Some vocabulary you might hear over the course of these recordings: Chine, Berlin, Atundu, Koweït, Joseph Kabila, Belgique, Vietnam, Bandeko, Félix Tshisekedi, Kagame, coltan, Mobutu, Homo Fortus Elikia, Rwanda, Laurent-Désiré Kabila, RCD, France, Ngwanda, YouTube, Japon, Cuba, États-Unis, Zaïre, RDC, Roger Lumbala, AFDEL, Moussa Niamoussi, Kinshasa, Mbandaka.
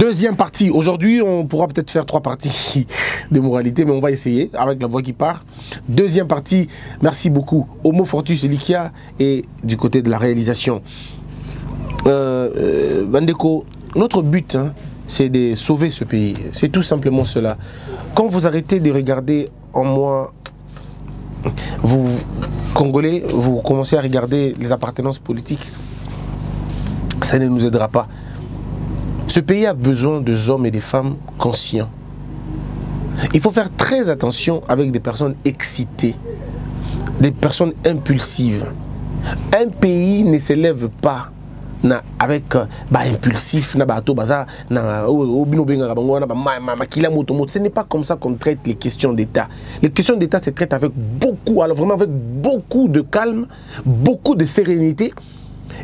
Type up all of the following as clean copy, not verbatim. Deuxième partie. Aujourd'hui, on pourra peut-être faire trois parties de moralité, mais on va essayer avec la voix qui part. Deuxième partie. Merci beaucoup. Homo Fortus Elikia et du côté de la réalisation. Bandeko, notre but, hein, c'est de sauver ce pays. C'est tout simplement cela. Quand vous arrêtez de regarder en moi, vous, Congolais, vous commencez à regarder les appartenances politiques, ça ne nous aidera pas. Ce pays a besoin des hommes et des femmes conscients. Il faut faire très attention avec des personnes excitées, des personnes impulsives. Un pays ne s'élève pas avec impulsif, ce n'est pas comme ça qu'on traite les questions d'État. Les questions d'État se traitent avec beaucoup, alors vraiment avec beaucoup de calme, beaucoup de sérénité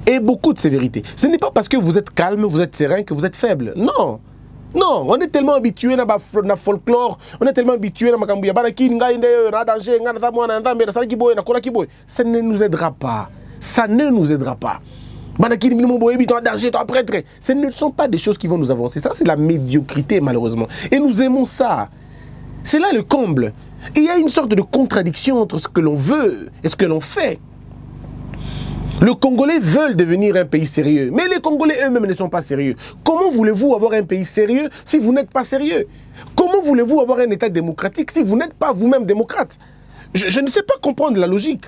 et beaucoup de sévérité. Ce n'est pas parce que vous êtes calme, vous êtes serein que vous êtes faible. Non, non, on est tellement habitué à la folklore, on est tellement habitué à Makambouya, ça ne nous aidera pas. Ça ne nous aidera pas. Ce ne sont pas des choses qui vont nous avancer. Ça, c'est la médiocrité, malheureusement. Et nous aimons ça. C'est là le comble. Il y a une sorte de contradiction entre ce que l'on veut et ce que l'on fait. Les Congolais veulent devenir un pays sérieux. Mais les Congolais eux-mêmes ne sont pas sérieux. Comment voulez-vous avoir un pays sérieux si vous n'êtes pas sérieux? Comment voulez-vous avoir un État démocratique si vous n'êtes pas vous-même démocrate? Je ne sais pas comprendre la logique.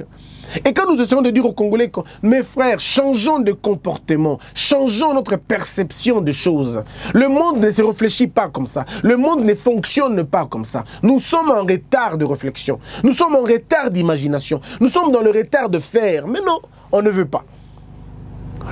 Et quand nous essayons de dire aux Congolais, mes frères, changeons de comportement, changeons notre perception des choses. Le monde ne se réfléchit pas comme ça. Le monde ne fonctionne pas comme ça. Nous sommes en retard de réflexion. Nous sommes en retard d'imagination. Nous sommes dans le retard de faire. Mais non, on ne veut pas.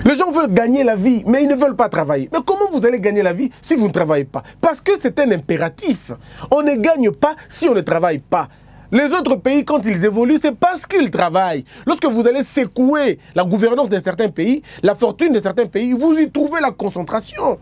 Les gens veulent gagner la vie, mais ils ne veulent pas travailler. Mais comment vous allez gagner la vie si vous ne travaillez pas? Parce que c'est un impératif. On ne gagne pas si on ne travaille pas. Les autres pays, quand ils évoluent, c'est parce qu'ils travaillent. Lorsque vous allez secouer la gouvernance de certains pays, la fortune de certains pays, vous y trouvez la concentration.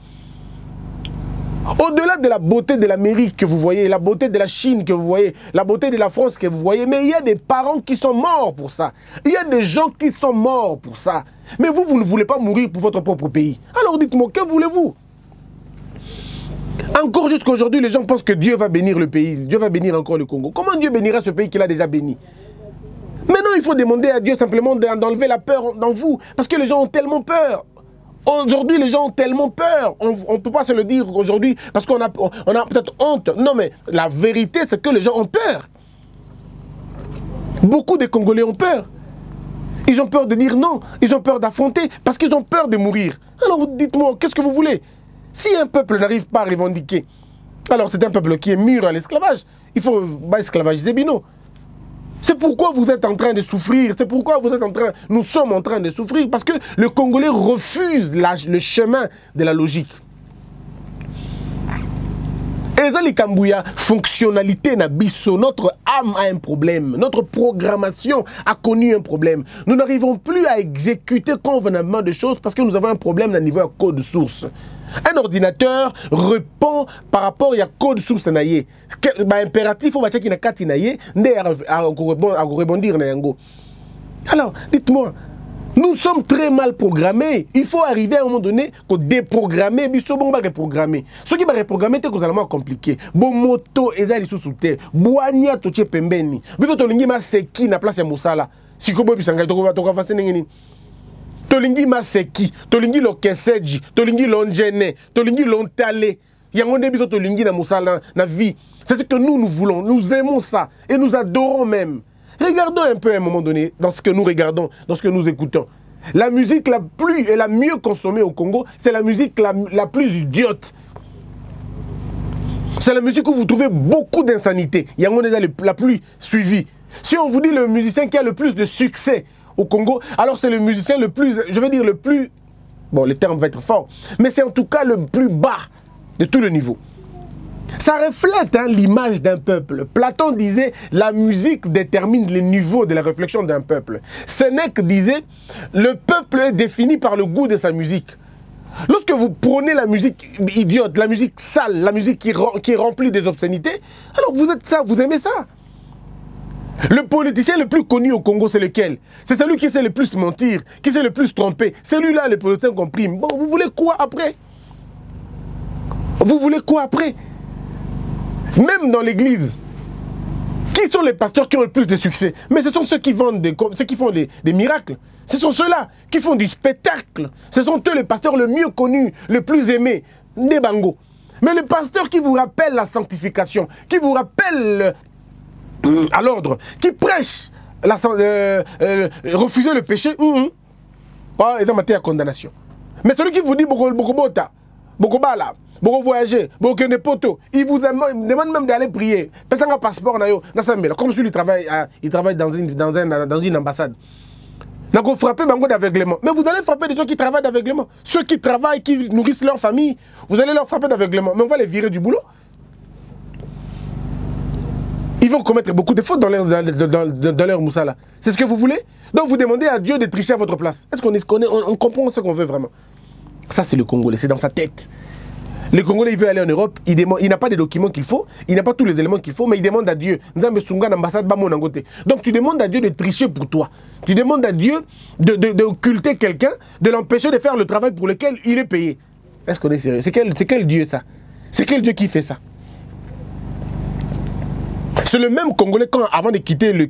Au-delà de la beauté de l'Amérique que vous voyez, la beauté de la Chine que vous voyez, la beauté de la France que vous voyez, mais il y a des parents qui sont morts pour ça. Il y a des gens qui sont morts pour ça. Mais vous, vous ne voulez pas mourir pour votre propre pays. Alors dites-moi, que voulez-vous ? Encore jusqu'à aujourd'hui, les gens pensent que Dieu va bénir le pays, Dieu va bénir encore le Congo. Comment Dieu bénira ce pays qu'il a déjà béni? Maintenant, il faut demander à Dieu simplement d'enlever la peur dans vous, parce que les gens ont tellement peur. Aujourd'hui, les gens ont tellement peur. On ne peut pas se le dire aujourd'hui, parce qu'on a peut-être honte. Non, mais la vérité, c'est que les gens ont peur. Beaucoup de Congolais ont peur. Ils ont peur de dire non, ils ont peur d'affronter, parce qu'ils ont peur de mourir. Alors dites-moi, qu'est-ce que vous voulez? Si un peuple n'arrive pas à revendiquer, alors c'est un peuple qui est mûr à l'esclavage. Il faut bas esclavage Zébino. C'est pourquoi vous êtes en train de souffrir. C'est pourquoi vous êtes en train, nous sommes en train de souffrir. Parce que le Congolais refuse le chemin de la logique. Ezali Kambouya, fonctionnalité Nabisso, notre âme a un problème. Notre programmation a connu un problème. Nous n'arrivons plus à exécuter convenablement des choses parce que nous avons un problème au niveau de code source. Un ordinateur répond par rapport à code source naie. Impératif, on va checker une naie, rebondir na yango. Alors, dites-moi, nous sommes très mal programmés. Il faut arriver à un moment donné qu'on déprogrammer, puis on va reprogrammer. Ce qui va reprogrammer, c'est vraiment compliqué. Bon moto ezali sous terre, boania toche pembeni. Bito tolingi ma seki na place ya musala. Sikobo bisanga to avancer ngini. Tolingi maseki, tolingi lokeseji, tolingi lonjene, tolingi lontale. Yangonde biso tolingi na musala na vie. C'est ce que nous, nous voulons. Nous aimons ça. Et nous adorons même. Regardons un peu à un moment donné dans ce que nous regardons, dans ce que nous écoutons. La musique la plus et la mieux consommée au Congo, c'est la musique la plus idiote. C'est la musique où vous trouvez beaucoup d'insanité. Yangonde la plus suivie. Si on vous dit le musicien qui a le plus de succès au Congo, alors c'est le musicien le plus, je veux dire le plus, bon le terme va être fort, mais c'est en tout cas le plus bas de tout le niveau. Ça reflète hein, l'image d'un peuple. Platon disait, la musique détermine le niveau de la réflexion d'un peuple. Sénèque disait, le peuple est défini par le goût de sa musique. Lorsque vous prenez la musique idiote, la musique sale, la musique qui est remplie des obscénités, alors vous êtes ça, vous aimez ça. Le politicien le plus connu au Congo, c'est lequel? C'est celui qui sait le plus mentir, qui sait le plus tromper. Celui-là, les politiciens compriment. Bon, vous voulez quoi après? Vous voulez quoi après? Même dans l'église, qui sont les pasteurs qui ont le plus de succès? Mais ce sont ceux qui vendent ceux qui font des miracles. Ce sont ceux-là qui font du spectacle. Ce sont eux les pasteurs le mieux connus, le plus aimé, des bangos. Mais le pasteur qui vous rappelle la sanctification, qui vous rappelle à l'ordre, qui prêche refuser le péché, est en matière de condamnation. Mais celui qui vous dit bokobota, bokobala, voyager, il vous demande même d'aller prier. Personne n'a un passeport, comme celui qui travaille dans une ambassade. Vous frappez bango d'aveuglement. Mais vous allez frapper des gens qui travaillent d'aveuglement. Ceux qui travaillent, qui nourrissent leur famille, vous allez leur frapper d'aveuglement. Mais on va les virer du boulot. Ils vont commettre beaucoup de fautes dans leur moussala. C'est ce que vous voulez? Donc vous demandez à Dieu de tricher à votre place. Est-ce qu'on comprend ce qu'on veut vraiment? Ça c'est le Congolais, c'est dans sa tête. Le Congolais il veut aller en Europe, il n'a pas des documents qu'il faut, il n'a pas tous les éléments qu'il faut, mais il demande à Dieu. Donc tu demandes à Dieu de tricher pour toi. Tu demandes à Dieu d'occulter quelqu'un, de l'empêcher de faire le travail pour lequel il est payé. Est-ce qu'on est sérieux? C'est quel Dieu ça? C'est quel Dieu qui fait ça? C'est le même Congolais avant de quitter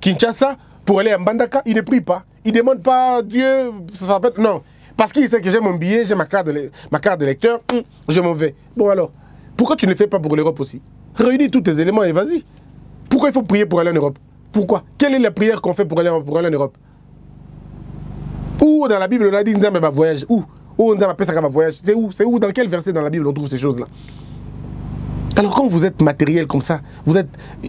Kinshasa pour aller à Mbandaka, il ne prie pas. Il ne demande pas Dieu, ça va pas être... Non. Parce qu'il sait que j'ai mon billet, j'ai ma carte de lecteur, je m'en vais. Bon alors, pourquoi tu ne le fais pas pour l'Europe aussi? Réunis tous tes éléments et vas-y. Pourquoi il faut prier pour aller en Europe? Pourquoi? Quelle est la prière qu'on fait pour aller en Europe? Où dans la Bible on a dit Nzambe va voyage? Où Nzambe appelle ça va voyage? C'est où? C'est où? Dans quel verset dans la Bible on trouve ces choses-là? Alors quand vous êtes matériel comme ça, vous êtes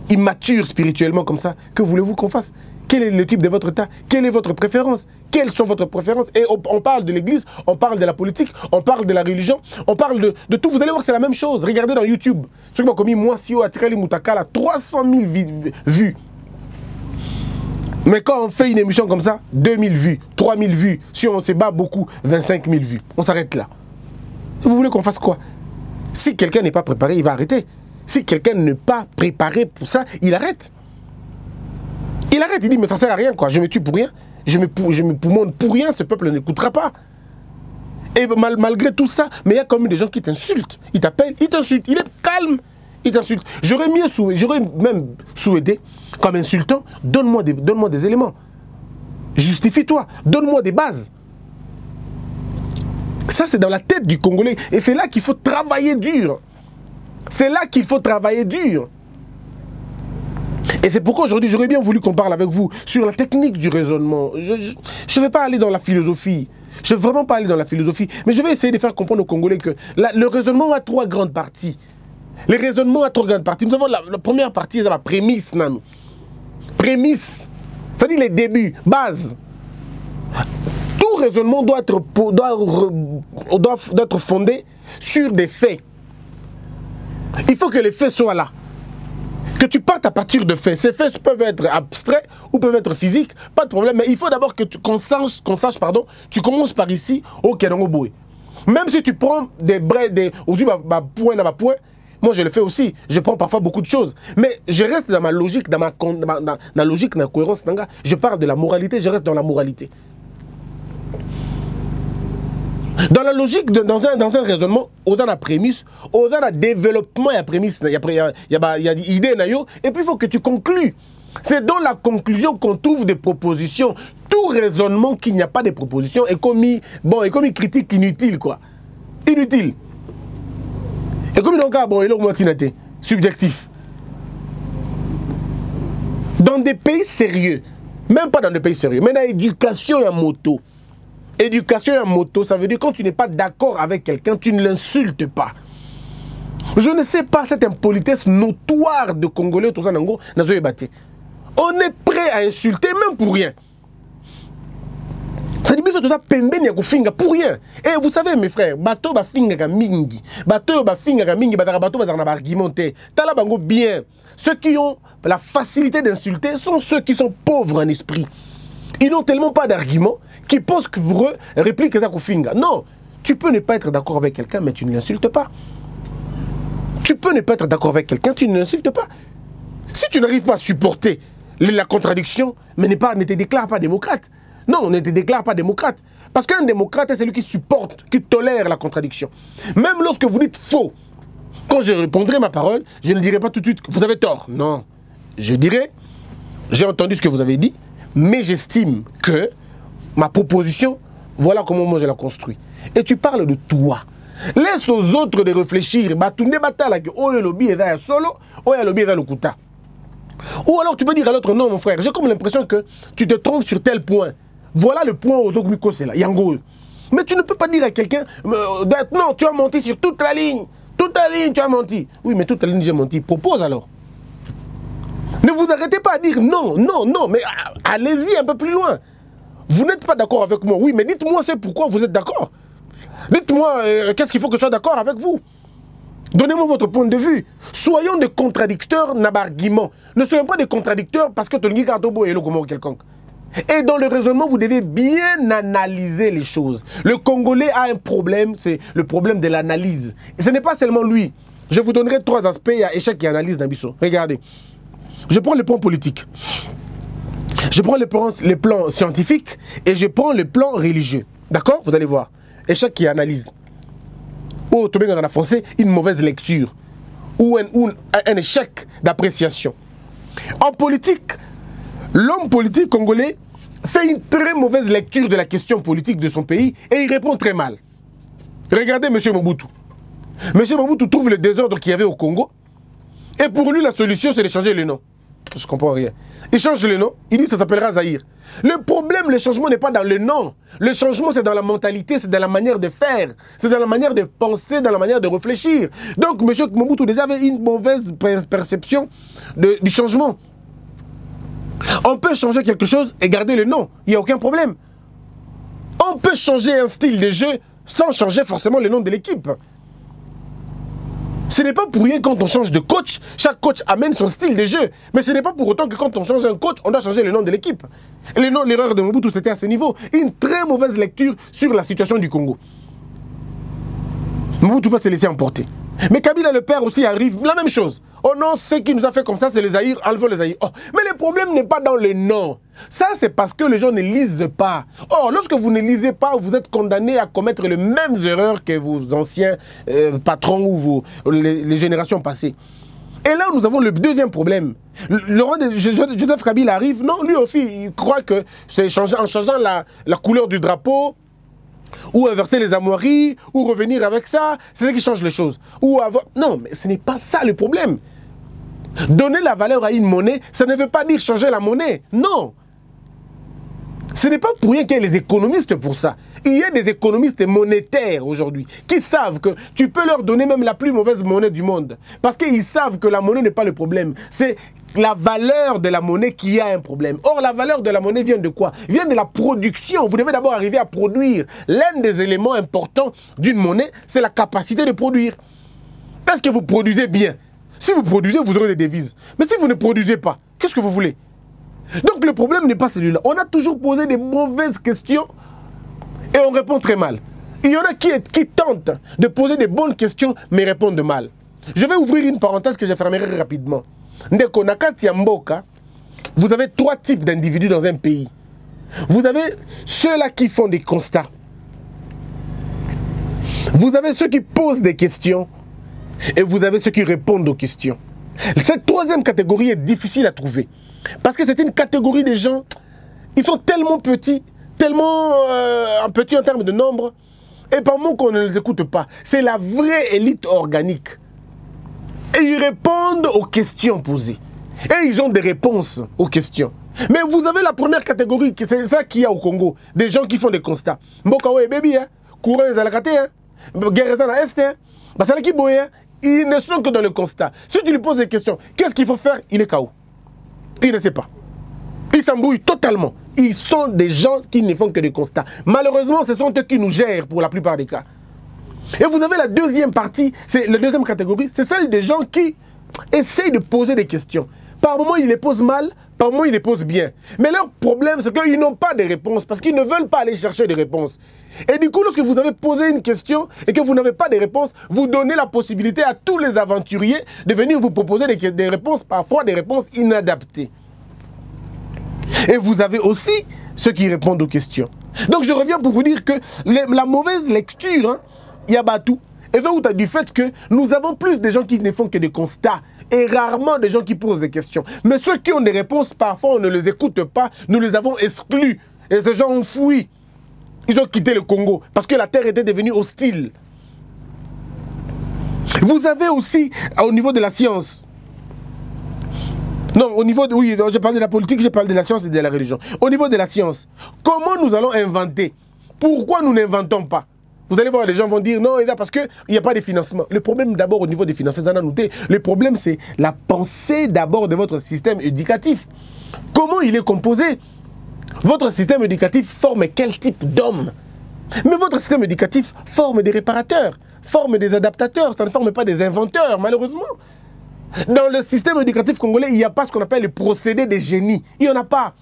immature spirituellement comme ça, que voulez-vous qu'on fasse? Quel est le type de votre état? Quelle est votre préférence? Quelles sont votre préférences? Et on parle de l'église, on parle de la politique, on parle de la religion, on parle de tout. Vous allez voir, c'est la même chose. Regardez dans YouTube. Ceux qui m'ont commis, moi, Sio, Atikali Moutakala, 300 000 vues. Mais quand on fait une émission comme ça, 2 000 vues, 3 000 vues. Si on se bat beaucoup, 25 000 vues. On s'arrête là. Vous voulez qu'on fasse quoi? Si quelqu'un n'est pas préparé, il va arrêter. Si quelqu'un n'est pas préparé pour ça, il arrête. Il arrête, il dit mais ça sert à rien quoi, je me tue pour rien, je me poumonne pour rien, ce peuple n'écoutera pas. Et malgré tout ça, mais il y a quand même des gens qui t'insultent, ils t'appellent, ils t'insultent, il est calme, ils t'insultent. J'aurais même souhaité, comme insultant, donne-moi des éléments, justifie-toi, donne-moi des bases. Ça c'est dans la tête du Congolais et c'est là qu'il faut travailler dur. C'est là qu'il faut travailler dur. Et c'est pourquoi aujourd'hui j'aurais bien voulu qu'on parle avec vous sur la technique du raisonnement. Je ne vais pas aller dans la philosophie. Je ne vais vraiment pas aller dans la philosophie. Mais je vais essayer de faire comprendre aux Congolais que le raisonnement a trois grandes parties. Le raisonnement a trois grandes parties. Nous avons la première partie, c'est la prémisse. Nan. Prémisse, c'est-à-dire les débuts, base. Tout raisonnement doit être fondé sur des faits. Il faut que les faits soient là. Que tu partes à partir de faits. Ces faits peuvent être abstraits ou peuvent être physiques, pas de problème. Mais il faut d'abord qu'on sache, tu commences par ici, au Kenangoboué. Même si tu prends des points, moi je le fais aussi. Je prends parfois beaucoup de choses. Mais je reste dans ma logique, dans la cohérence. Je parle de la moralité, je reste dans la moralité. Dans la logique, dans un raisonnement, on a la prémisse, on a le développement et la prémisse, il y a l'idée, et puis il faut que tu conclues. C'est dans la conclusion qu'on trouve des propositions. Tout raisonnement qu'il n'y a pas de propositions est commis critique inutile, quoi. Inutile. Et comme donc, bon, il est subjectif. Dans des pays sérieux, même pas dans des pays sérieux, mais dans l'éducation et la moto. Éducation à moto, ça veut dire quand tu n'es pas d'accord avec quelqu'un, tu ne l'insultes pas. Je ne sais pas cette impolitesse notoire de Congolais, tout ça, Nango, Nazoyebate. On est prêt à insulter, même pour rien. Ça dit que tu as pembé ni kofinga pour rien. Et vous savez, mes frères, bateau ba finga ka mingi, bateau ba finga ka mingi, bateau ba zana ba argumenter. Tala bango bien. Ceux qui ont la facilité d'insulter sont ceux qui sont pauvres en esprit. Ils n'ont tellement pas d'arguments qu'ils pensent que pour eux, réplique ça Kofinga. Non, tu peux ne pas être d'accord avec quelqu'un, mais tu ne l'insultes pas. Tu peux ne pas être d'accord avec quelqu'un, tu ne l'insultes pas. Si tu n'arrives pas à supporter la contradiction, mais ne te déclare pas démocrate. Non, on ne te déclare pas démocrate. Parce qu'un démocrate est celui qui supporte, qui tolère la contradiction. Même lorsque vous dites faux, quand je répondrai ma parole, je ne dirai pas tout de suite que vous avez tort. Non, je dirai, j'ai entendu ce que vous avez dit, mais j'estime que ma proposition, voilà comment moi je la construis. Et tu parles de toi. Laisse aux autres de réfléchir. Ou alors tu peux dire à l'autre, non mon frère, j'ai comme l'impression que tu te trompes sur tel point. Voilà le point au Dogmiko, c'est là, Yango. Mais tu ne peux pas dire à quelqu'un, non, tu as menti sur toute la ligne. Toute la ligne, tu as menti. Oui, mais toute la ligne, j'ai menti. Propose alors. Ne vous arrêtez pas à dire non, non, non, mais allez-y un peu plus loin. Vous n'êtes pas d'accord avec moi. Oui, mais dites-moi c'est pourquoi vous êtes d'accord. Dites-moi qu'est-ce qu'il faut que je sois d'accord avec vous. Donnez-moi votre point de vue. Soyons des contradicteurs, n'abarguiments. Ne soyons pas des contradicteurs parce que Tolgui Kardobo est le comment quelconque. Et dans le raisonnement, vous devez bien analyser les choses. Le Congolais a un problème, c'est le problème de l'analyse. Et ce n'est pas seulement lui. Je vous donnerai trois aspects, il y a échec et analyse d'ambition. Regardez, je prends le plan politique, je prends les plans scientifiques et je prends les plans religieux. D'accord? Vous allez voir. Échec et analyse. Ou, tout bien en français, une mauvaise lecture. Ou un échec d'appréciation. En politique, l'homme politique congolais fait une très mauvaise lecture de la question politique de son pays et il répond très mal. Regardez M. Mobutu. M. Mobutu trouve le désordre qu'il y avait au Congo et pour lui la solution c'est de changer le nom. Je ne comprends rien. Il change le nom, il dit que ça s'appellera Zaïre. Le problème, le changement n'est pas dans le nom. Le changement c'est dans la mentalité, c'est dans la manière de faire, c'est dans la manière de penser, dans la manière de réfléchir. Donc M. Mobutu déjà avait une mauvaise perception du changement. On peut changer quelque chose et garder le nom, il n'y a aucun problème. On peut changer un style de jeu sans changer forcément le nom de l'équipe. Ce n'est pas pour rien quand on change de coach, chaque coach amène son style de jeu. Mais ce n'est pas pour autant que quand on change un coach, on doit changer le nom de l'équipe. L'erreur de Mobutu, c'était à ce niveau. Une très mauvaise lecture sur la situation du Congo. Mobutu va se laisser emporter. Mais Kabila le père aussi arrive, la même chose. Oh non, ce qui nous a fait comme ça, c'est les Zaïre, enlevons les Zaïre. Oh, mais le problème n'est pas dans le nom. Ça, c'est parce que les gens ne lisent pas. Or, lorsque vous ne lisez pas, vous êtes condamné à commettre les mêmes erreurs que vos anciens patrons ou les générations passées. Et là, nous avons le deuxième problème. Joseph Kabila arrive, non, lui aussi, il croit que c'est en changeant la couleur du drapeau, ou inverser les armoiries, ou revenir avec ça, c'est ce qui change les choses. Ou avoir... Non, mais ce n'est pas ça le problème. Donner la valeur à une monnaie, ça ne veut pas dire changer la monnaie. Non. Ce n'est pas pour rien qu'il y ait les économistes pour ça. Il y a des économistes monétaires aujourd'hui qui savent que tu peux leur donner même la plus mauvaise monnaie du monde. Parce qu'ils savent que la monnaie n'est pas le problème. C'est la valeur de la monnaie qui a un problème. Or, la valeur de la monnaie vient de quoi? Vient de la production. Vous devez d'abord arriver à produire. L'un des éléments importants d'une monnaie, c'est la capacité de produire. Est-ce que vous produisez bien? Si vous produisez, vous aurez des devises. Mais si vous ne produisez pas, qu'est-ce que vous voulez? Donc le problème n'est pas celui-là. On a toujours posé des mauvaises questions et on répond très mal. Il y en a qui tentent de poser des bonnes questions mais répondent mal. Je vais ouvrir une parenthèse que je fermerai rapidement. Ndeko nakati ya mboka, vous avez trois types d'individus dans un pays. Vous avez ceux-là qui font des constats. Vous avez ceux qui posent des questions et vous avez ceux qui répondent aux questions. Cette troisième catégorie est difficile à trouver. Parce que c'est une catégorie de gens, ils sont tellement petits en termes de nombre, et par moment qu'on ne les écoute pas. C'est la vraie élite organique. Et ils répondent aux questions posées. Et ils ont des réponses aux questions. Mais vous avez la première catégorie, c'est ça qu'il y a au Congo, des gens qui font des constats. Mbokawe baby, Kouren Zalakate, Guerrezana Est, Basalaki Boye, ils ne sont que dans le constat. Si tu lui poses des questions, qu'est-ce qu'il faut faire? Il est KO. Il ne sait pas. Ils s'embrouillent totalement. Ils sont des gens qui ne font que des constats. Malheureusement, ce sont eux qui nous gèrent pour la plupart des cas. Et vous avez la deuxième partie, c'est la deuxième catégorie, c'est celle des gens qui essayent de poser des questions. Par moments, ils les posent mal, par moments, ils les posent bien. Mais leur problème, c'est qu'ils n'ont pas de réponse parce qu'ils ne veulent pas aller chercher des réponses. Et du coup, lorsque vous avez posé une question et que vous n'avez pas de réponse, vous donnez la possibilité à tous les aventuriers de venir vous proposer des réponses, parfois des réponses inadaptées. Et vous avez aussi ceux qui répondent aux questions. Donc je reviens pour vous dire que la mauvaise lecture, hein, y a pas tout. Et ça, du fait que nous avons plus de gens qui ne font que des constats et rarement des gens qui posent des questions. Mais ceux qui ont des réponses, parfois, on ne les écoute pas, nous les avons exclus. Et ces gens ont fui. Ils ont quitté le Congo parce que la terre était devenue hostile. Vous avez aussi, au niveau de la science, non, au niveau de, oui, je parle de la politique, je parle de la science et de la religion. Au niveau de la science, comment nous allons inventer? Pourquoi nous n'inventons pas? Vous allez voir, les gens vont dire non, parce qu'il n'y a pas de financement. Le problème d'abord au niveau des financements, ça en a noté. Le problème, c'est la pensée d'abord de votre système éducatif. Comment il est composé? Votre système éducatif forme quel type d'homme? Mais votre système éducatif forme des réparateurs, forme des adaptateurs, ça ne forme pas des inventeurs, malheureusement. Dans le système éducatif congolais, il n'y a pas ce qu'on appelle le procédé des génies. Il n'y en a pas.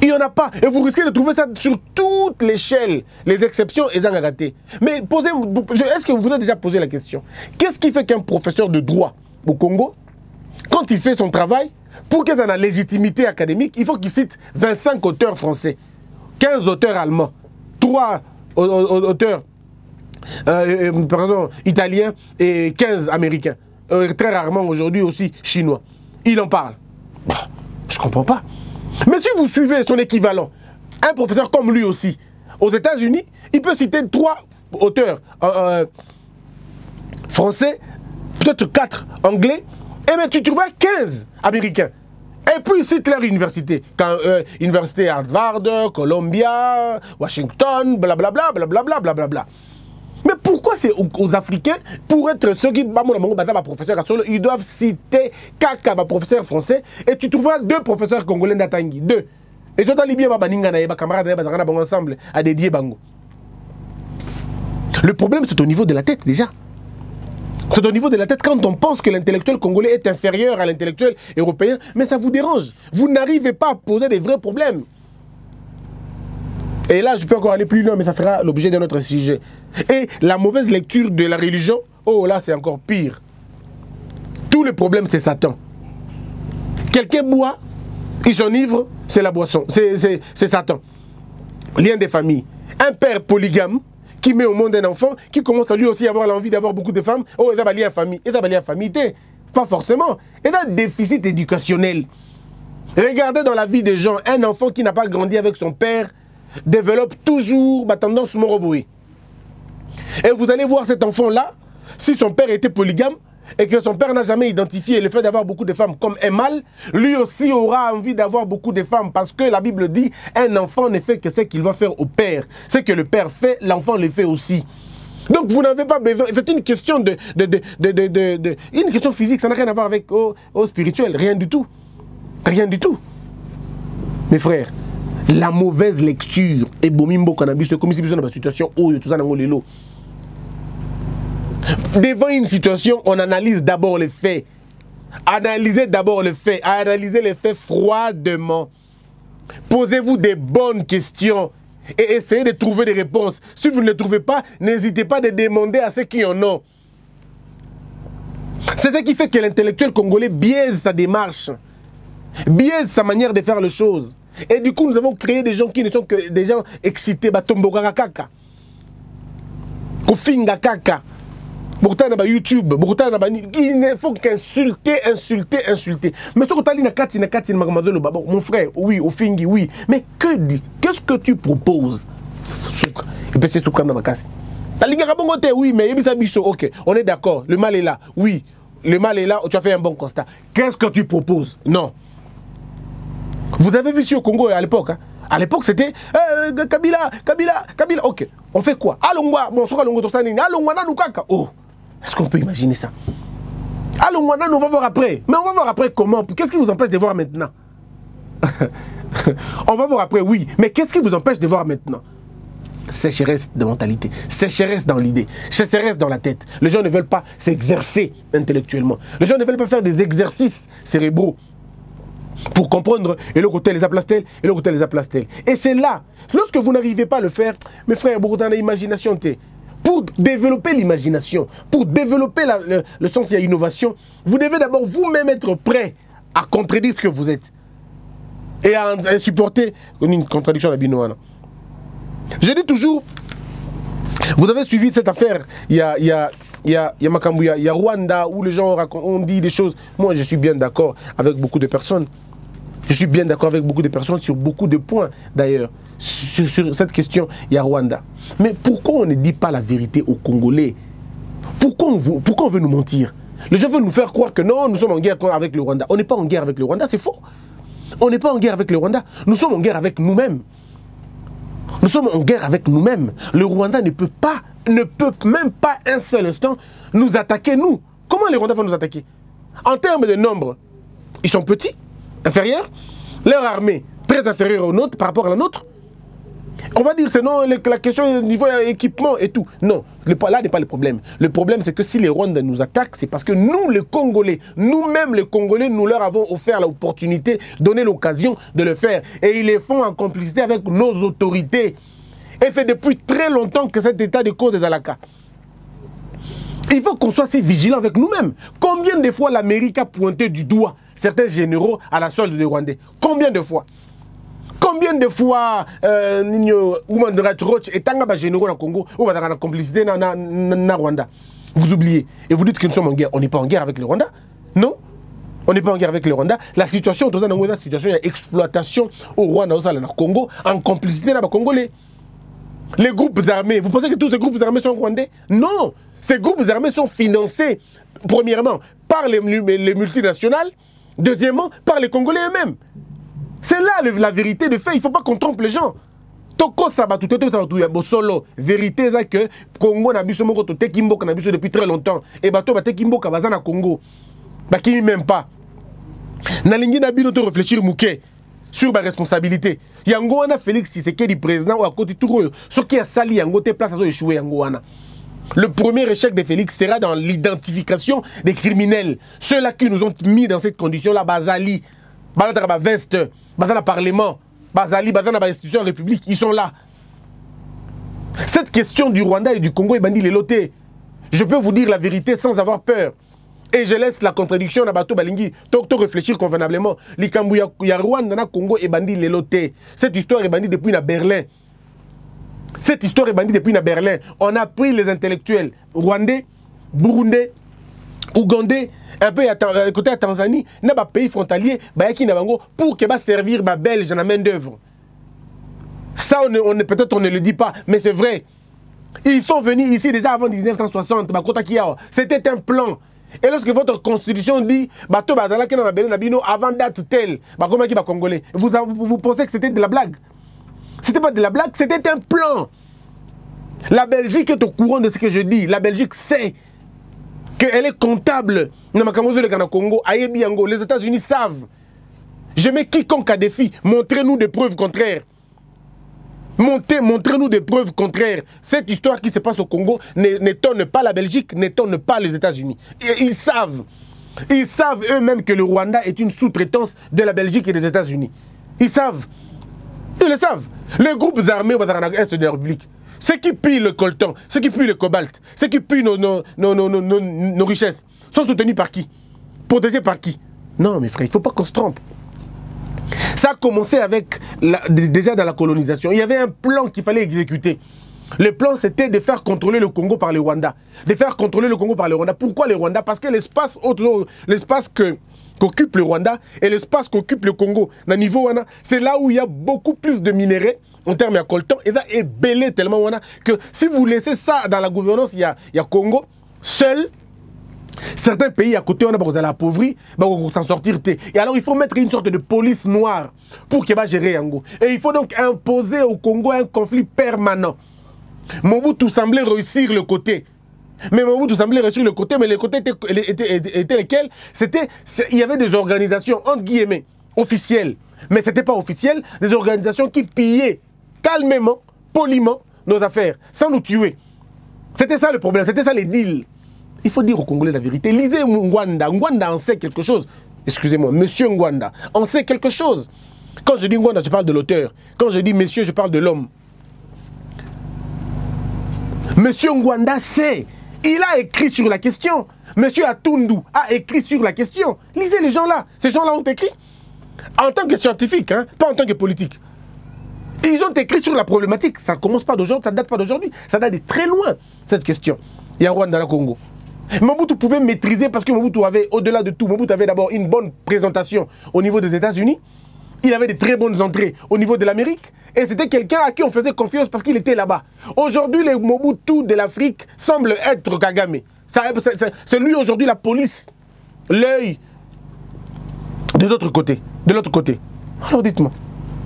Il n'y en a pas. Et vous risquez de trouver ça sur toute l'échelle. Les exceptions, elles ont raté. Mais est-ce que vous vous êtes déjà posé la question? Qu'est-ce qui fait qu'un professeur de droit au Congo, quand il fait son travail, pour qu'ils aient la légitimité académique, il faut qu'il cite 25 auteurs français, 15 auteurs allemands, 3 auteurs italiens et 15 américains. Très rarement aujourd'hui aussi chinois. Il en parle. Bah, je ne comprends pas. Mais si vous suivez son équivalent, un professeur comme lui aussi, aux États-Unis, il peut citer 3 auteurs français, peut-être 4 anglais, et bien tu trouves 15 américains. Et puis ils citent leur université. Quand, université Harvard, Columbia, Washington, blablabla, blablabla, blablabla. Mais pourquoi c'est aux Africains, pour être ceux qui, professeur, ils doivent citer Kaka, professeur français, et tu trouveras 2 professeurs congolais d'Atangi, 2. Et toi, tu Libye, ensemble, à dédier Bango. Le problème, c'est au niveau de la tête déjà. C'est au niveau de la tête quand on pense que l'intellectuel congolais est inférieur à l'intellectuel européen, mais ça vous dérange. Vous n'arrivez pas à poser des vrais problèmes. Et là, je peux encore aller plus loin, mais ça fera l'objet d'un autre sujet. Et la mauvaise lecture de la religion, oh là, c'est encore pire. Tout le problème, c'est Satan. Quelqu'un boit, il s'enivre, c'est la boisson, c'est Satan. Lien des familles. Un père polygame qui met au monde un enfant, qui commence à lui aussi avoir l'envie d'avoir beaucoup de femmes, oh, il a lié à famille, il a lié à famille, pas forcément. Il a un déficit éducationnel. Regardez dans la vie des gens, un enfant qui n'a pas grandi avec son père, développe toujours la tendance moroboué. Et vous allez voir cet enfant-là, si son père était polygame et que son père n'a jamais identifié le fait d'avoir beaucoup de femmes comme un mal, lui aussi aura envie d'avoir beaucoup de femmes parce que la Bible dit un enfant ne fait que ce qu'il va faire au père. Ce que le père fait, l'enfant le fait aussi. Donc vous n'avez pas besoin, c'est une question une question physique, ça n'a rien à voir avec au spirituel, rien du tout. Rien du tout. Mes frères, la mauvaise lecture et bomimbo cannabis, c'est comme si vous avez une situation où tout ça dans. Devant une situation, on analyse d'abord les faits. Analysez d'abord les faits. Analysez les faits froidement. Posez-vous des bonnes questions et essayez de trouver des réponses. Si vous ne les trouvez pas, n'hésitez pas à demander à ceux qui en ont. C'est ça qui fait que l'intellectuel congolais biaise sa démarche, biaise sa manière de faire les choses. Et du coup, nous avons créé des gens qui ne sont que des gens excités. Batomboka kaka, Kofinga kaka, Bourtana ba YouTube, Bourtana ba. Il ne faut qu'insulter, insulter, insulter. Mais ce que tu as dit, nakati magamazolo baba, mon frère, oui, Ofingi, oui. Mais que dit? Qu'est-ce que tu proposes? Et puis c'est soukra na makasi. Ta linga kabongote, oui, mais yebisa biso, ok. On est d'accord. Le mal est là, oui. Le mal est là. Tu as fait un bon constat. Qu'est-ce que tu proposes? Non. Vous avez vu sur le Congo à l'époque, hein? À l'époque c'était Kabila, Kabila, Kabila. Ok, on fait quoi? Alongwa, bon, sur Alongwa Tosanini, Alongwa Nanukaka. Oh, est-ce qu'on peut imaginer ça? Alongwa Nan, on va voir après. Mais on va voir après comment? Qu'est-ce qui vous empêche de voir maintenant? On va voir après, oui. Mais qu'est-ce qui vous empêche de voir maintenant? Sécheresse de mentalité, sécheresse dans l'idée, sécheresse dans la tête. Les gens ne veulent pas s'exercer intellectuellement. Les gens ne veulent pas faire des exercices cérébraux pour comprendre, et le côté les aplastel, et le côté les aplastel. Et c'est là, lorsque vous n'arrivez pas à le faire, mes frères, vous avez l'imagination. Pour développer l'imagination, pour développer le sens et l'innovation, vous devez d'abord vous-même être prêt à contredire ce que vous êtes. et à supporter une contradiction à la Binouana. Je dis toujours, vous avez suivi cette affaire, il y a Rwanda où les gens ont dit des choses. Moi, je suis bien d'accord avec beaucoup de personnes. Je suis bien d'accord avec beaucoup de personnes sur beaucoup de points, d'ailleurs, sur cette question, il y a Rwanda. Mais pourquoi on ne dit pas la vérité aux Congolais? Pourquoi on veut nous mentir? Les gens veulent nous faire croire que non, nous sommes en guerre avec le Rwanda. On n'est pas en guerre avec le Rwanda, c'est faux. On n'est pas en guerre avec le Rwanda. Nous sommes en guerre avec nous-mêmes. Nous sommes en guerre avec nous-mêmes. Le Rwanda ne peut même pas un seul instant nous attaquer, nous. Comment les Rwandais vont nous attaquer? En termes de nombre, ils sont petits, inférieurs. Leur armée, très inférieure aux nôtres, par rapport à la nôtre. On va dire c'est non, la question du niveau équipement et tout. Non, là n'est pas le problème. Le problème, c'est que si les Rwandais nous attaquent, c'est parce que nous, les Congolais, nous-mêmes les Congolais, nous leur avons offert l'opportunité, donné l'occasion de le faire. Et ils le font en complicité avec nos autorités. Et c'est depuis très longtemps que cet état de cause est à la cas. Il faut qu'on soit si vigilant avec nous-mêmes. Combien de fois l'Amérique a pointé du doigt certains généraux à la solde des Rwandais? Combien de fois? Combien de fois Nino Oumandratroch et Tangaba généraux au Congo ou la complicité na Rwanda? Vous oubliez et vous dites que nous sommes en guerre. On n'est pas en guerre avec le Rwanda. Non, on n'est pas en guerre avec le Rwanda. La situation, dans la situation, il y a exploitation au Rwanda, au Congo, en complicité avec les Congolais. Les groupes armés, vous pensez que tous ces groupes armés sont rwandais? Non, ces groupes armés sont financés, premièrement, par les multinationales, deuxièmement, par les Congolais eux-mêmes. C'est là la vérité de fait, il ne faut pas qu'on trompe les gens. Toko Sabatou, Toto Sabatou, Bosolo, vérité c'est que Congo n'a biso moko to Tekimbo n'a biso depuis très longtemps. Et bato ba Tekimbo ka bazana Congo. Ba kimi même pas. Na lingi na bino to réfléchir mouké sur ma responsabilité. Yango wana Félix Tshisekedi président ou à côté tout royo. Ce qui a sali yango te place à échouer yango wana. Le premier échec de Félix sera dans l'identification des criminels, ceux-là qui nous ont mis dans cette condition là bazali. Bazana ba veste, bazana parlement, bazali, bazana ba institution de la République, ils sont là. Cette question du Rwanda et du Congo est bandit les lotés. Je peux vous dire la vérité sans avoir peur. Et je laisse la contradiction à Bato Balingi. Tocto réfléchir convenablement. Likambu ya Rwanda na Congo est bandit les lotés. Cette histoire est bandit depuis na Berlin. Cette histoire est bandit depuis na Berlin. On a pris les intellectuels rwandais, burundais, ougandais, un peu à côté de Tanzanie, il y a un pays frontalier pour qu'il va servir les Belges en main d'œuvre. Ça, peut-être on ne le dit pas, mais c'est vrai. Ils sont venus ici déjà avant 1960. C'était un plan. Et lorsque votre constitution dit avant date telle, vous pensez que c'était de la blague? C'était pas de la blague, c'était un plan. La Belgique est au courant de ce que je dis. La Belgique sait qu'elle est comptable. Les États-Unis savent. Je mets quiconque à défi. Montrez-nous des preuves contraires. Montrez-nous des preuves contraires. Cette histoire qui se passe au Congo n'étonne pas la Belgique, n'étonne pas les États-Unis. Ils savent. Ils savent eux-mêmes que le Rwanda est une sous-traitance de la Belgique et des États-Unis. Ils savent. Ils le savent. Les groupes armés au Est de la République. Ceux qui pillent le coltan, ceux qui pillent le cobalt, ceux qui pillent nos richesses, sont soutenus par qui? Protégés par qui? Non mes frères, il ne faut pas qu'on se trompe. Ça a commencé avec déjà dans la colonisation. Il y avait un plan qu'il fallait exécuter. Le plan c'était de faire contrôler le Congo par les Rwandais. De faire contrôler le Congo par les Rwandais. Pourquoi les Rwandais? Parce que l'espace qu'occupe le Rwanda et l'espace qu'occupe le Congo, c'est là où il y a beaucoup plus de minéraux en termes de coltan, et ça est belé tellement que si vous laissez ça dans la gouvernance, il y a Congo seul, certains pays à côté, on a besoin d'appauvrir, pour s'en sortir. Et alors il faut mettre une sorte de police noire pour qu'il va gérer Congo. Et il faut donc imposer au Congo un conflit permanent. Mobutu semblait réussir le côté. Mais Mobutu semblait réussir le côté, mais les côtés étaient lesquels? Il y avait des organisations, entre guillemets, officielles, mais ce n'était pas officiel, des organisations qui pillaient calmement, poliment, nos affaires, sans nous tuer. C'était ça le problème, c'était ça les deals. Il faut dire aux Congolais la vérité. Lisez Ngwanda, Ngwanda en sait quelque chose. Excusez-moi, monsieur Ngwanda en sait quelque chose. Quand je dis Ngwanda, je parle de l'auteur. Quand je dis monsieur, je parle de l'homme. Monsieur Ngwanda sait. Il a écrit sur la question. Monsieur Atundu a écrit sur la question. Lisez les gens là. Ces gens là ont écrit. en tant que scientifique, hein, pas en tant que politique. Ils ont écrit sur la problématique. Ça ne commence pas d'aujourd'hui, ça ne date pas d'aujourd'hui. Ça date de très loin, cette question. Il y a Rwanda, le Congo. Mobutu pouvait maîtriser parce que Mobutu avait, au-delà de tout, Mobutu avait d'abord une bonne présentation au niveau des États-Unis. Il avait de très bonnes entrées au niveau de l'Amérique. Et c'était quelqu'un à qui on faisait confiance parce qu'il était là-bas. Aujourd'hui, les Mobutu de l'Afrique semblent être Kagame. C'est lui aujourd'hui la police. L'œil des autres côtés. De l'autre côté. Alors dites-moi,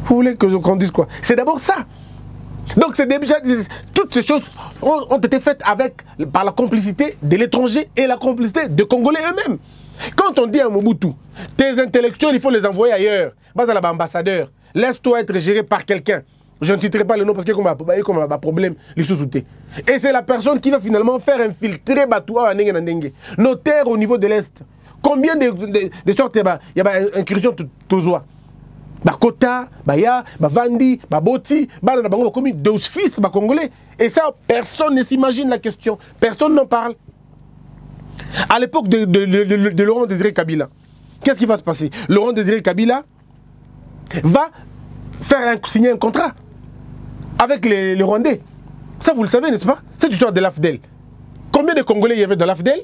vous voulez qu'on dise quoi? C'est d'abord ça. Donc c'est déjà, toutes ces choses ont été faites avec, par la complicité de l'étranger et la complicité des Congolais eux-mêmes. Quand on dit à Mobutu, tes intellectuels, il faut les envoyer ailleurs. Bas à l'ambassadeur, laisse-toi être géré par quelqu'un. Je ne citerai pas le nom parce que comme un problème, les sous-soutés. Et c'est la personne qui va finalement faire infiltrer Batoua à Nengenandenge. Nos terres au niveau de l'Est. Combien de sortes il y a incursion tozoa? Bakota, Baya, Bavandi, Baboti, Bango, commis 12 fils congolais. Et ça, personne ne s'imagine la question. Personne n'en parle. À l'époque de Laurent-Désiré Kabila, qu'est-ce qui va se passer? Laurent-Désiré Kabila va signer un contrat avec les Rwandais. Ça, vous le savez, n'est-ce pas? Cette histoire de l'AFDEL. Combien de Congolais il y avait dans l'AFDEL?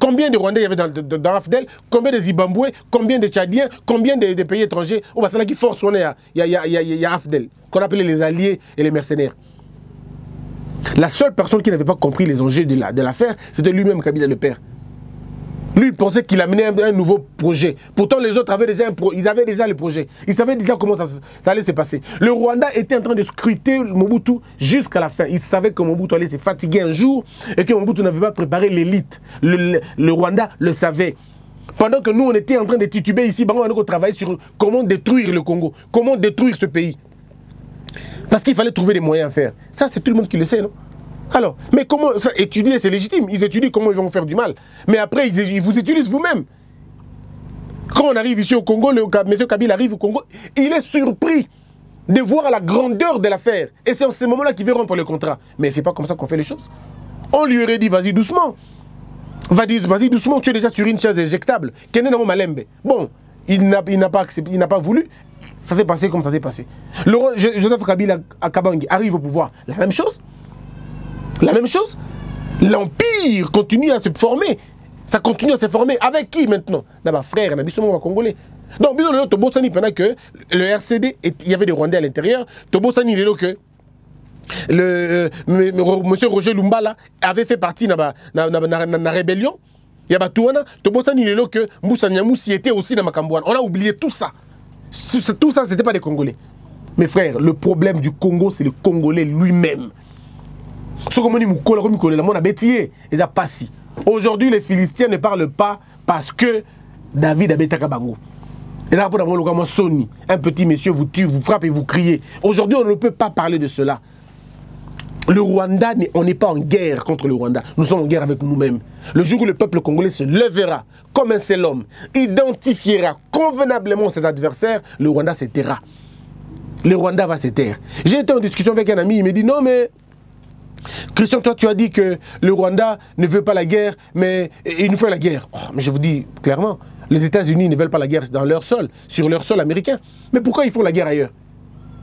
Combien de Rwandais il y avait dans l'AFDEL? Combien de Zimbabwe? Combien de Tchadiens? Combien de pays étrangers? Oh, bah, c'est là qui force on est à AFDEL, qu'on appelait les alliés et les mercenaires. La seule personne qui n'avait pas compris les enjeux de l'affaire, c'était lui-même Kabila le père. Lui, il pensait qu'il amenait un nouveau projet. Pourtant, les autres avaient déjà, ils avaient déjà le projet. Ils savaient déjà comment ça allait se passer. Le Rwanda était en train de scruter Mobutu jusqu'à la fin. Ils savaient que Mobutu allait se fatiguer un jour et que Mobutu n'avait pas préparé l'élite. Le Rwanda le savait. Pendant que nous, on était en train de tituber ici, on travaillait sur comment détruire le Congo, comment détruire ce pays. Parce qu'il fallait trouver des moyens à faire. Ça, c'est tout le monde qui le sait, non? Alors, mais comment ça, étudier, c'est légitime. Ils étudient comment ils vont faire du mal. Mais après, ils vous utilisent vous-même. Quand on arrive ici au Congo, M. Kabila arrive au Congo, il est surpris de voir la grandeur de l'affaire. Et c'est en ce moment-là qu'il veut rompre le contrat. Mais c'est pas comme ça qu'on fait les choses. On lui aurait dit, vas-y doucement. Vas-y doucement, tu es déjà sur une chaise éjectable. Bon, il n'a pas voulu. Ça s'est passé comme ça s'est passé. Joseph Kabila à Kabangi arrive au pouvoir. La même chose. La même chose, l'Empire continue à se former. Ça continue à se former. Avec qui maintenant? D'abord, frère, on a vu seulement Congolais. Donc, bien sûr, Tobosani, pendant que le RCD, il y avait des Rwandais à l'intérieur, Tobosani, il est là que monsieur Roger Lumbala avait fait partie de la rébellion. Il y a Touana, Tobosani, il est là que Moussa Niamoussi était aussi dans Makambouane. On a oublié tout ça. Tout ça, ce n'était pas des Congolais. Mes frères, le problème du Congo, c'est le Congolais lui-même. Aujourd'hui, les Philistins ne parlent pas parce que David a bêté Kabango. Et là, un petit monsieur vous tue, vous frappe et vous criez. Aujourd'hui, on ne peut pas parler de cela. Le Rwanda, on n'est pas en guerre contre le Rwanda. Nous sommes en guerre avec nous-mêmes. Le jour où le peuple congolais se levera comme un seul homme, identifiera convenablement ses adversaires, le Rwanda se taira. Le Rwanda va se taire. J'ai été en discussion avec un ami, il me dit non mais... Christian, toi tu as dit que le Rwanda ne veut pas la guerre, mais il nous fait la guerre. Oh, mais je vous dis clairement, les États-Unis ne veulent pas la guerre dans leur sol, sur leur sol américain. Mais pourquoi ils font la guerre ailleurs?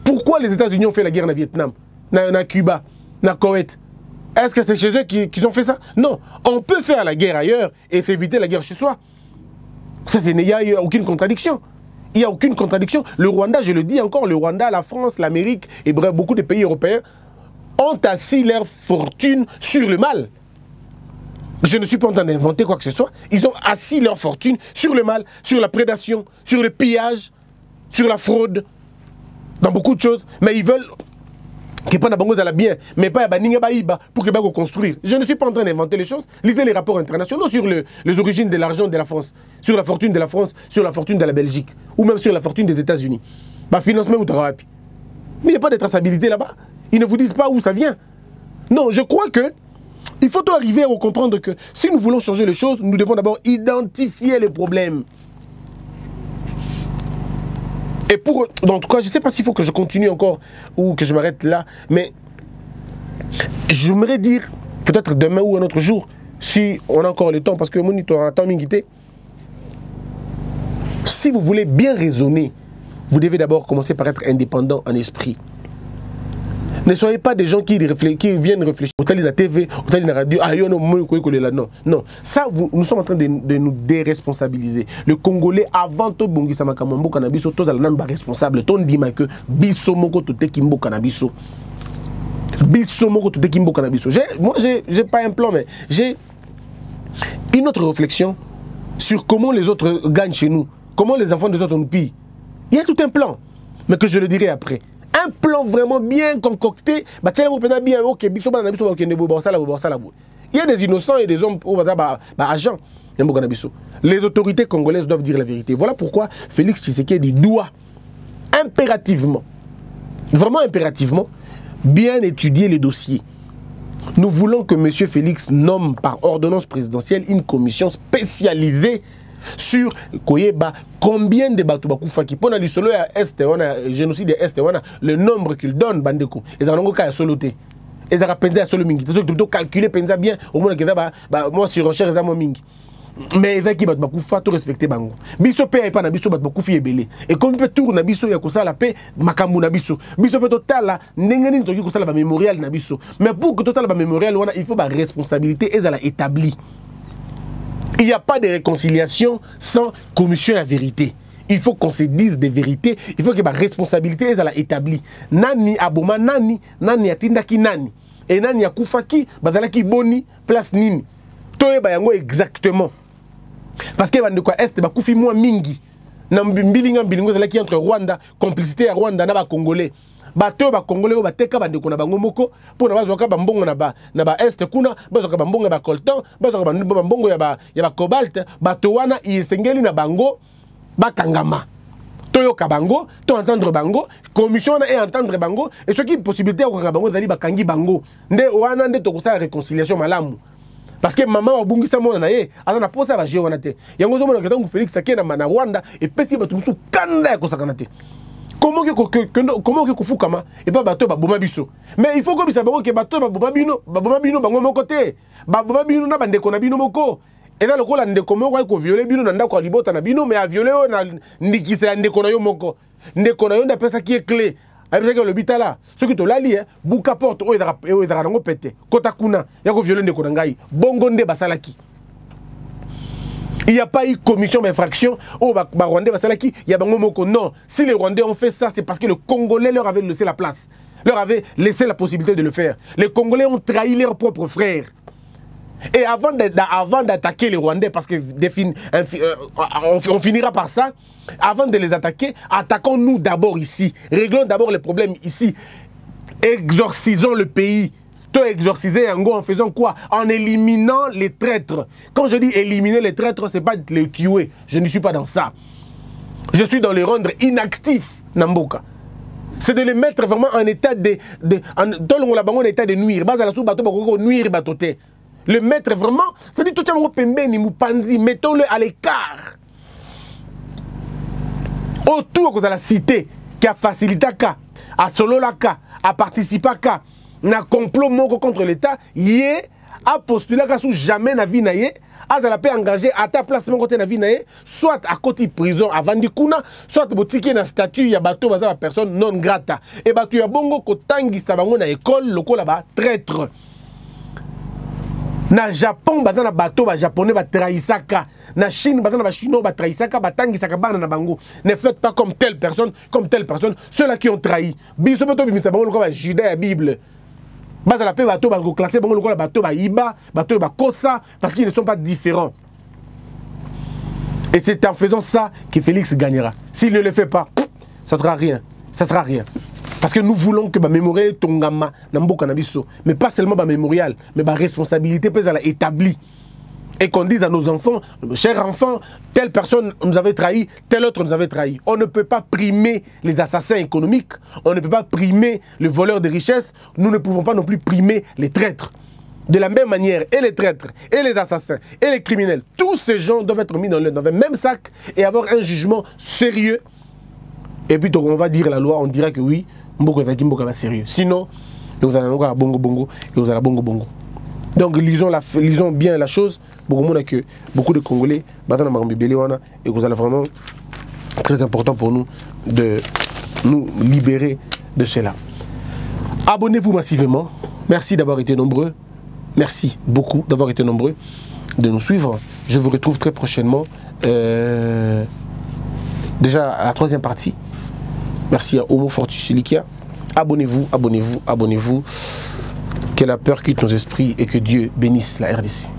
Pourquoi les États-Unis ont fait la guerre au Vietnam, à Cuba, à Koweït? Est-ce que c'est chez eux qu'ils ont fait ça? Non, on peut faire la guerre ailleurs et s'éviter la guerre chez soi. Ça, il n'y a aucune contradiction. Il n'y a aucune contradiction. Le Rwanda, je le dis encore, le Rwanda, la France, l'Amérique et bref, beaucoup de pays européens ont assis leur fortune sur le mal. Je ne suis pas en train d'inventer quoi que ce soit. Ils ont assis leur fortune sur le mal, sur la prédation, sur le pillage, sur la fraude, dans beaucoup de choses. Mais ils veulent que pas Bangoza la bien, mais pas Iba pour que Bango construire. Je ne suis pas en train d'inventer les choses. Lisez les rapports internationaux sur les origines de l'argent de la France, sur la fortune de la France, sur la fortune de la Belgique, ou même sur la fortune des États-Unis. Bah financement ou travail. Mais il n'y a pas de traçabilité là-bas. Ils ne vous disent pas où ça vient. Non, je crois que il faut arriver à comprendre que si nous voulons changer les choses, nous devons d'abord identifier les problèmes. Et pour... En tout cas, je ne sais pas s'il faut que je continue encore ou que je m'arrête là, mais j'aimerais dire, peut-être demain ou un autre jour, si on a encore le temps, parce que mon temps a minguité. Si vous voulez bien raisonner, vous devez d'abord commencer par être indépendant en esprit. Ne soyez pas des gens qui viennent réfléchir. Au tali la TV, au tali la radio, ah yo non, moi je là. Non, non. Ça, nous sommes en train de nous déresponsabiliser. Le Congolais, avant tout bongi sama kamambo cannabiso, tous allaient n'être responsable. Ton dit que biso moko tout kimbo cannabiso. Biso moko tout kimbo cannabiso. Moi, j'ai pas un plan, mais j'ai une autre réflexion sur comment les autres gagnent chez nous, comment les enfants des autres nous pillent. Il y a tout un plan, mais que je le dirai après. Un plan vraiment bien concocté. Il y a des innocents et des hommes agents. Les autorités congolaises doivent dire la vérité. Voilà pourquoi Félix Tshisekedi doit impérativement, vraiment impérativement, bien étudier les dossiers. Nous voulons que M. Félix nomme par ordonnance présidentielle une commission spécialisée sur combien de bateaux bakoufa qui pona lisolo ya est wana génocide est wana le nombre qu'il donne bandeko ezalongo ka soloté ezara penza solo mingi donc tu dois calculer penza bien au moins que ba moi sur recherche ezamo mingi mais ezaki bateaux bakoufa tout respecter bango biso pe ya pana biso bateaux bakoufi ebele et comme peut tour na biso ya kosala pe makambu na biso biso pe totala ndenge nini toki kosala ba mémorial na biso mais pour que totala ba mémorial wana il faut ba responsabilité ezala établie. Il n'y a pas de réconciliation sans commission à vérité. Il faut qu'on se dise des vérités. Il faut que ma responsabilité soit établie. Nani aboma nani, nani atindaki nani. Et nani akufaki, bazalaki boni, place nini. Toye bayango exactement. Parce que bandeko est bakufi moi mingi. Nambilinga mbilingo zalaki entre Rwanda, complicité à Rwanda na ba Congolais. Bato ba Congolais o bateka bandeko na bango moko pour na bazoka ba mbongo na ba est kuna bazoka ba mbongo ba coltan bazoka ba mbongo ya ba cobalt bato wana isengeli na bango bakangama toyoka bango to entendre bango commission na et entendre bango et ce qui possibilité ko kanga bango zali bakangi bango nde wana nde to kosala réconciliation malamu parce que maman obungisa mona na ye ana posa ba je wana te yango zo mona ketangu Félix takena na Rwanda et pesi bato musu kanda ko sakana te. Comment que Fukama et pas bateau baboma biso. Mais il faut que ça baroque bateau baboma bino bango mon côté. Baboma bino na bandeko na bino moko. Et là le rôle ndeko moko ko violer bino na ndako libota na bino mais a violer na ndikisa ndeko na yo moko. Ndeko na yo nda pesa qui est clé. A pesa que le bitala. Ce qui to lali buka porte o ezara ngo pété. Kota kuna ya ko violer ndeko na ngai. Bongo nde basalaki. Il n'y a pas eu commission d'infraction au Rwandais, il y a un moment que non. Si les Rwandais ont fait ça, c'est parce que les Congolais leur avaient laissé la place, leur avaient laissé la possibilité de le faire. Les Congolais ont trahi leurs propres frères. Et avant d'attaquer les Rwandais, parce qu'on finira par ça, avant de les attaquer, attaquons-nous d'abord ici. Réglons d'abord les problèmes ici. Exorcisons le pays. Te exorciser en faisant quoi? En éliminant les traîtres. Quand je dis éliminer les traîtres, ce n'est pas de les tuer. Je ne suis pas dans ça. Je suis dans les rendre inactifs, Namboka. C'est de les mettre vraiment en état de nuire. Le mettre vraiment, c'est-à-dire tout mettons-le à l'écart. Autour de la cité, qui a facilité, à solo, à participer, na complot moko contre l'État, yé a postulé qu'à sous jamais na vie naie, a la paix engagée à ta place mon côté na vie naie, soit à côté prison avant du kuna, soit botiqué na statut ya bateau baza la personne non grata. Et bateau ya bongo kotangi sabango na école loko là-bas traître. Na Japon baza na bateau ba japonais ba trahisaka, na Chine baza na ba chino ba trahisaka batangi sakabana na bango. Ne faites pas comme telle personne, ceux-là qui ont trahi. Biso bateau bimisa bango loko ba Juda ya Bible. Base à la paix, bateau, bateau, classé, bateau, iba, bateau, kosa, parce qu'ils ne sont pas différents. Et c'est en faisant ça que Félix gagnera. S'il ne le fait pas, ça sera rien. Ça sera rien. Parce que nous voulons que ma mémorial tongama, nambo kanabiso, mais pas seulement ma mémorial, mais ma responsabilité peut être établie. Et qu'on dise à nos enfants, chers enfants, telle personne nous avait trahi, telle autre nous avait trahi. On ne peut pas primer les assassins économiques, on ne peut pas primer le voleur de richesses, nous ne pouvons pas non plus primer les traîtres. De la même manière, et les traîtres, et les assassins, et les criminels, tous ces gens doivent être mis dans le même sac et avoir un jugement sérieux. Et puis on va dire la loi, on dira que oui, Mboko Zaki Mboko va sérieux. Sinon, nous allons encore à Bongo Bongo, et nous allons à Bongo Bongo. Donc lisons bien la chose. Beaucoup de Congolais, et vous allez vraiment très important pour nous de nous libérer de cela. Abonnez-vous massivement. Merci d'avoir été nombreux. Merci beaucoup d'avoir été nombreux de nous suivre. Je vous retrouve très prochainement. Déjà à la troisième partie. Merci à Homo Fortus Elikia. Abonnez-vous, abonnez-vous, abonnez-vous. Que la peur quitte nos esprits et que Dieu bénisse la RDC.